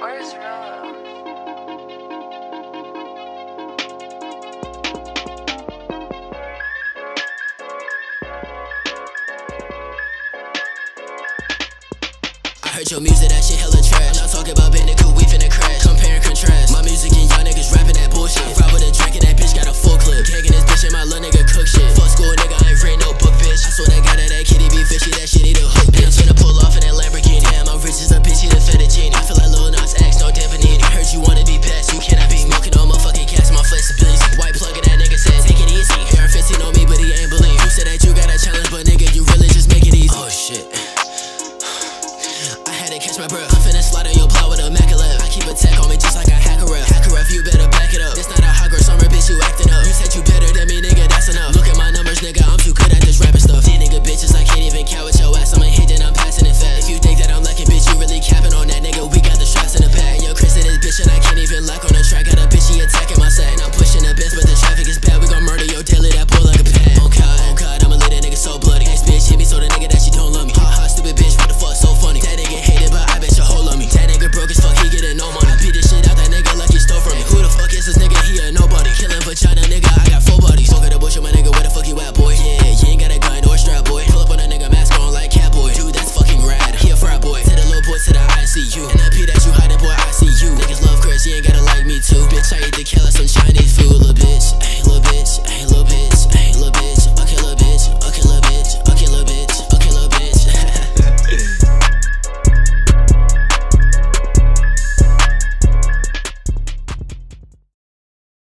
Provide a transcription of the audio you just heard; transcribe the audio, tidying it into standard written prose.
where's Rose? Heard your music, that shit hella trash.